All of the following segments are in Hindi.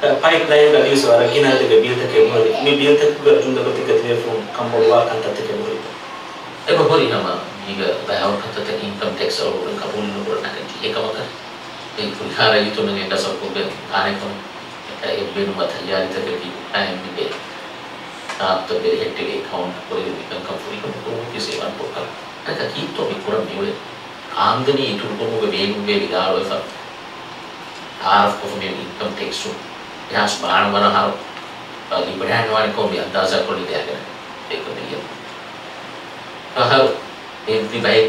pipeline ga iso ara kinal de bil ta ke mori mi bil ta ku junda ko tiket telefon kam bolwa kan ta ke mori e ba hori nama higa ba out ta ke income tax aur ka bol no ra ka ke ka mata e ku khara yi to ne ta sab ko be are ko e be no mata yani ta ke time be आप तो मेरे हेक्टिक अकाउंट पर इनकम का पूरी को किसी वन पर कर तक की तो भी पूरा नहीं है आमदनी इधर को वो वेग में निकाल और सब आर को में इनकम टैक्स हो यहां बाहर वाला हाल अभी बढ़ाने वाले को भी अंदाजा कर लिया गया एक मिलियन हर एक भी भाई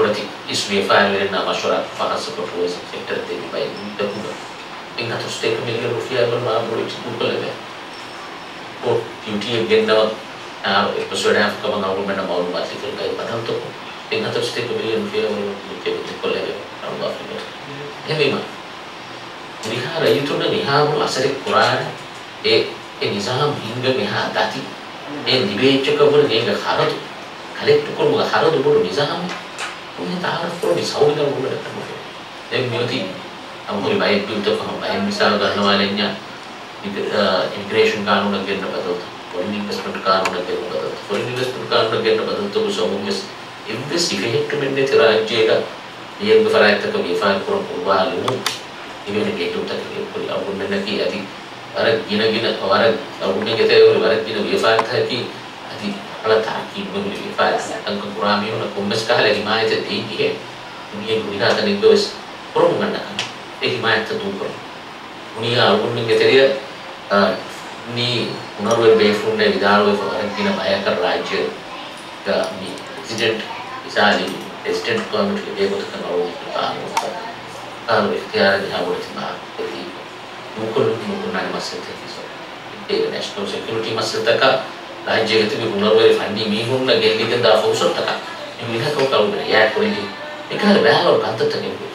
पड़ती इस वेफायर में ना मशवरा फास्ट को प्रोसेस सेक्टर दे भी भाई देखो इनका तो स्टेट मिलियन रुपया पर मार बोल गूगल है को ड्यूटी गेंदा एपिसोड है आपका बनाओ मैंने मालूम बात की गई पता तो देखा तो स्टेट बिलियन फेयर के को ले हम बात कर ये भी मां बिहार ये तो नहीं हम असर कुरान ए निजाम हिंद में हां दाती ए डिबेट को बोल गए भारत कलेक्ट को भारत बोल निजाम उन्हें तारफ को निसाउ कर बोल रहे एक मोती हम कोई भाई तो हम भाई मिसाल करने वाले हैं इमिग्रेशन कानून अगेन बदलता फॉरेन इन्वेस्टमेंट कानून अगेन बदलता फॉरेन इन्वेस्टमेंट कानून अगेन बदलता तो सब में इन्वेस्टिगेट में ने तेरा जेगा ये फरायत तक भी फाइल करो पूरा लो इन्होंने के तो तक पूरी और मैंने की अभी अरे गिना गिना और उन्होंने कहते और भारत की ये फाइल था कि अभी अलग था कि वो ये फाइल अंक पुरानी और कॉमर्स का है हिमायत दी है ये दुनिया का नहीं तो इस प्रॉब्लम ना एक हिमायत तो दूर उन्हीं आलगुन के तेरे नी उनरवे बेफुन ने विदारवे फरक दिन आया कर राज्य का नी प्रेसिडेंट इसाली प्रेसिडेंट कमिटी के देखो तो करो और इख्तियार है वो इतना यदि उनको उनको ना मसले थे कि सो नेशनल सिक्योरिटी मसले तक का राज्य के भी उनरवे फंडिंग में होना गेली के दाफो सकता था इनका को कल में या कोई नहीं इनका बहल और कांत तक नहीं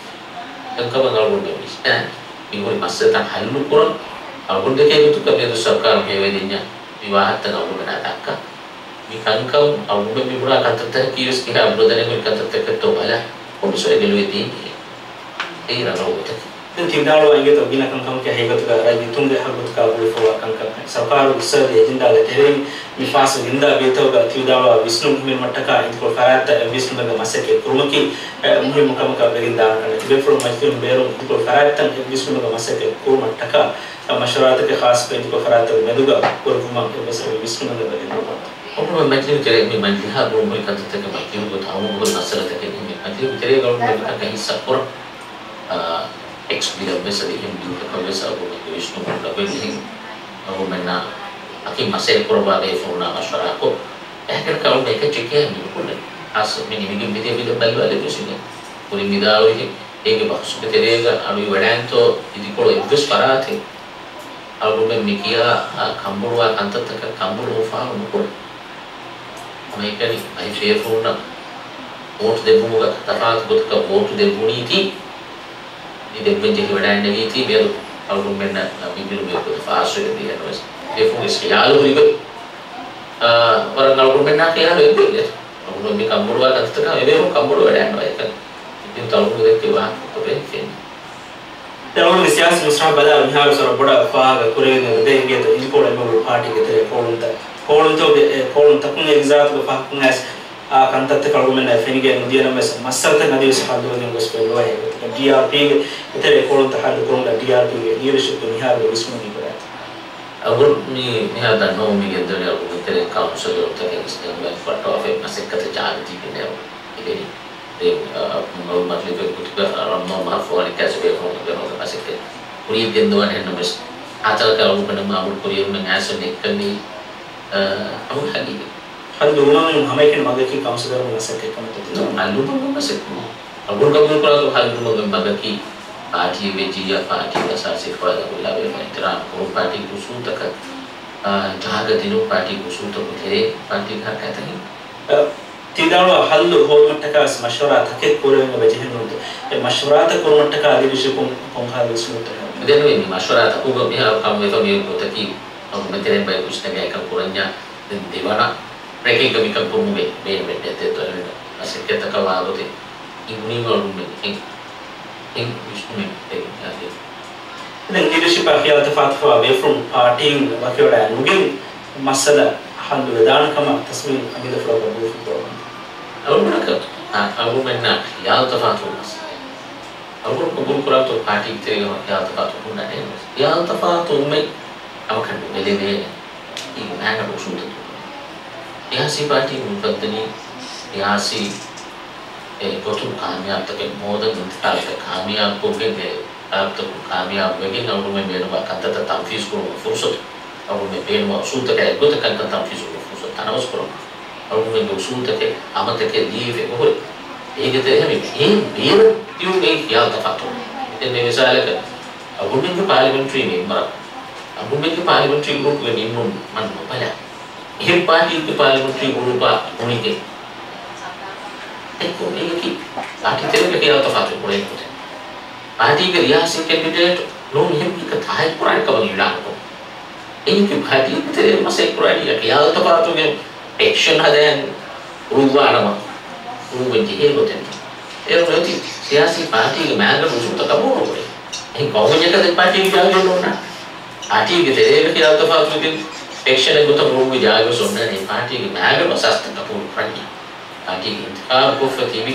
उनका बंगाल बोल में स्टैंड इनको मसले तक हल करो अब देखे तो कभी तो सरकार के वेदिन्या विवाह तक अब बना तक भी कानका अब भी बुरा कहता था कि इसके अवरोधन में कहता तक तो वाला और सो के लिए दी ए रहा होता तो चिंतालो आएंगे तो बिना कम के है तो रहा है तुम दे हर का वो फवा कानका सरकार उससे एजेंडा लेते हैं कि पास जिंदा बेतो का चिंतालो विष्णु में मटका इनको कराता है विष्णु का मसे के क्रोम की मुझे मुकाम का बेगिंदा करना वे फ्रॉम मस्जिद बेरो को कराता है विष्णु का मसे के क्रोम मटका मशवरात के खास पे इनको फरात मेदुगा और घुमा के बस विष्णु नगर में और मैं मछली चले में मंजिल हां रूम में कत तक मछली को था वो नसरत के में कते चले गवर्नमेंट का कहीं सपोर्ट एक्सपीरियंस में सभी हिंदू का वैसा वो विष्णु का वैसे और मैं ना आके मसे करवा दे फोन मशवरा को अगर का उनके चेक है बिल्कुल आज में निगम विधि विधि बल वाले विषय पूरी निदाव है एक बख्श के चलेगा अभी वड़ान तो यदि को इन्वेस्ट करा थे अब मैं मिकिया कंबुरवा कांत तक कंबुरवा फार्म को मैं कहीं भाई शेयर होना वोट दे दूंगा तथा खुद का वोट दे दूंगी थी ये देखने की वड़ा नहीं थी मेरे और मैंने अभी भी मेरे को फास्ट कर दिया ना देखो इसके याद हो गई पर ना और मैंने क्या है ये और मैं कंबुरवा कांत तक मैं वो कंबुरवा डैन भाई तक इन तालुक देख के वहां तो बैठे तरुण सियासी मिश्रण बड़ा बिहार सर बड़ा फाग कुरेन देंगे तो इनको लेकर पार्टी के तरह कोण तक ने एग्जाम को फाग ने आ कंतत कल में ने फिर के नदी में मसल तक नदी से हाल में उसको हुआ है तो डीआरपी के तरह कोण तक हाल को डीआरपी के लीडरशिप को बिहार में इसमें नहीं पड़ा अगर मैं यहां दा नो में के तरह को तेरे काउंसिल होता है इसमें मैं फटो है मसकत जानती है ने और मतलब कि कुछ का आराम माफ और कैसे भी हो तो हो पास के पूरी दिन दो है नंबर आजकल का लोग ने मामूल को ये में ऐसे नहीं करनी और खाली हम दोनों ने हमें के मदद की काम से कर सकते कम तो आलू को बस अब उनका बोल करा तो हाल में मदद की पार्टी में जी या पार्टी का शासक वाला बोला वे इतना को पार्टी को सुन तक जहां के दिनों पार्टी को सुन तो थे पार्टी का कहते हैं ತಿದಾಳು ಹಲ್ಲು ಹೋಮಟಕ ಮಶವರಾ ತಕ್ಕೆ ಕೋರೆನ ಬಜೆಹೆ ನೋಡು ಈ ಮಶವರಾ ತ ಕೋಮಟಕ ಅದಿವಿಷ ಕೊಂಖಾ ವಿಸ್ಮುತ ಇದೆನು ಈ ಮಶವರಾ ತ ಹೋಗ ಬಿಹಾ ಕಾಮೆ ತೋ ಮೇ ಕೊತಕಿ ಅಮ್ ಮತೆನೆ ಬೈ ಕುಷ್ಟನೆ ಕ ಕೋರನ್ಯ ದೇವನ ಪ್ರೇಕೆ ಕಮಿ ಕ ಕೋಮುವೆ ಮೇ ಮೆಟ್ಟೆ ತೋ ಅಸಕ್ಕೆ ತಕವಾಗುತ್ತೆ ಈ ಮುನಿ ಮಾಡು ಮೇ ಇನ್ ಇನ್ ವಿಷ್ಣು ಮೇ ತೇ ඉතින් leadership අඛියත ෆාත්ව away from partying වකෝඩ නුගින් මසල හඳුල දානකම තස්මින් අමිල ෆ්ලෝ බෝෆ් තෝම අවුනක අවුමන්න යාත ෆාත්ව මස අවුර කබුල් කරා තෝ පාටි තේන යාත ෆාත්ව උන්න නේ යාත ෆාත්ව උමේ අවකන් මෙලෙවේ ඉන්නන බොසුත යහසි පාටි මුපත්තනි යහසි तो तुम कामयाब तक मोद इंतकाल तक कामयाब को के आप तो कामयाब होगे ना उनमें मेरे बात करता था तंफीस को फुर्सत और उनमें पेड़ में सूत के एक गोत करता तंफीस को फुर्सत था ना उस पर और उनमें दो सूत के आमत के लिए वे और एक ते है मैं मेरे क्यों नहीं किया था तो इतने मिसाल है अब उनमें के पार्लियामेंट्री में मरा अब उनमें के पार्लियामेंट्री ग्रुप में निम्न मन पहला ये पार्टी के पार्लियामेंट्री ग्रुप का होने के को नहीं कि आखिर तेरे के किया तो फाटो पड़े होते आदि के रियासी कैंडिडेट लोग ये भी कथा है पुराने कबल मिला को इन की भांति तेरे में से पुरानी किया तो फाटो के एक्शन हदे रूवारमा वो बनती है होते ये होती सियासी पार्टी के मैंने उसको तो कब हो गए इन कौन जगह से पार्टी की आगे लोना आदि के तेरे के किया तो फाटो के एक्शन है तो वो भी जाएगा सुनना नहीं पार्टी के मैंने बस हस्त तक पूरी पड़ी आदि इंतखाब को फतीबी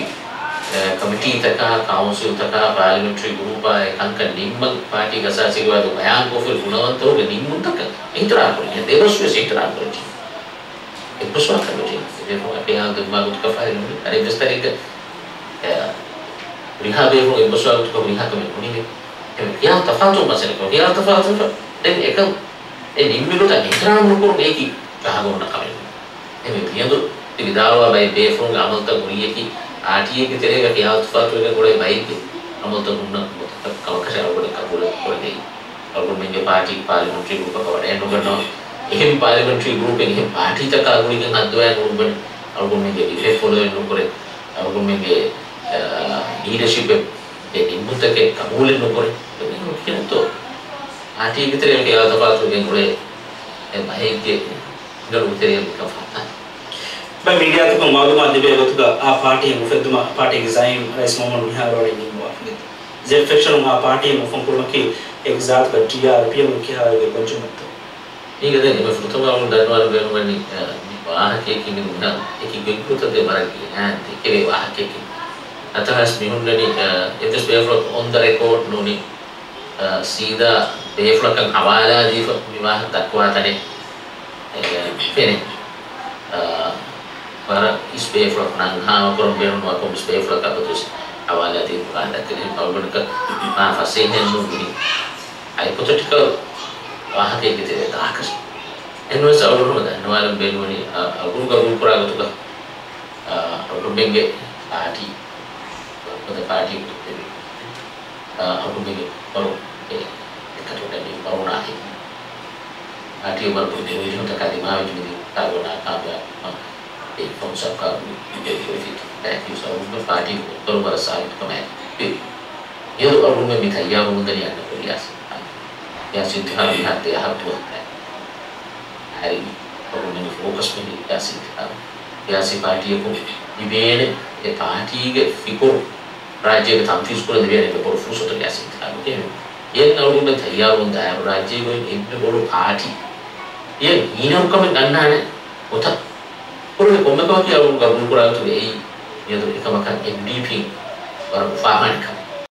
कमेटी तक काउंसिल तक पार्लियामेंट्री ग्रुप आए अंक निम्न पार्टी का सासी के बाद बयान को फिर गुणवंत हो निम्न तक इतना करेंगे देवस्व से इतना करेंगे एक प्रश्न था मुझे देखो आप यहां दिमाग का फाइल में अरे जिस तरीके रिहा देखो एक प्रश्न को रिहा कमेंट होनी है क्या तफावत मसले को क्या तफावत देन एक ए निम्न को इतना उनको एक ही कहा होना करेंगे ये भी अंदर विदावा भाई बेफोन अमल तक हुई है कि आरटीए की तरह का याद फत वाले बड़े भाई के अमल तक उन्ना कवकशा वाले कबूल कर दी और उनमें जो पार्टी पार्लियामेंट्री ग्रुप का वाले नगर ना एम पार्लियामेंट्री ग्रुप ने पार्टी तक आगुरी के नदवाए उनमें और उनमें जो विषय फॉलो इन करे और उनमें के लीडरशिप के इनपुट के कबूल इन करे तो आरटीए की तरह के याद फत वाले बड़े भाई के गल उतरे का फता मैं मीडिया तो को मालूम आदि बे तो आ पार्टी मुफद्दमा पार्टी डिजाइन राइस मोमेंट में हार वाली नहीं हुआ जेड फ्रैक्शन में पार्टी मुफम को कि एक जात का डीआरपी में क्या है कुछ मत ठीक है देखिए मैं तो मालूम धन्यवाद बे मैंने वाह के कि ना एक व्यक्ति तो दे मार के हैं ठीक है वाह के कि अतः इसमें हमने in this way from on the record नोनी सीधा वे फ्रॉम का हवाला दी विवाह तक हुआ था ने फिर para ispe flak nang ha korom beron wa kom ispe flak apatus awala di banda kini palbon ka na fasen hen no gini hypothetical wah ke gite da akas eno sa awro da no alam benoni agun ga gun pura ga to to benge party to the party to agun benge paro ka to da ni paro na ati mar ko de yo ta ka di ma ni ta gona ka ba एक कौन सा का थैंक यू सर उनका पार्टी उत्तर पर साइड कमेंट ये और उनमें मिठाइयां मुंदरी आने को रियास या सिद्धा बिहाते यहां तो है हरी और उन्हें फोकस में या सिद्धा या सी पार्टी को निवेदन ये पार्टी के फिको राज्य के तंफीस को निवेदन के पर फुसत या सिद्धा के ये और उनमें मिठाइयां मुंदा है राज्य को एक बड़ो पार्टी ये इनम कम गणना है होता पुरे को मैं कहूं कि अब उनका गुणगुणा तो यही ये तो एक मकान एक डीपी और फार्मेट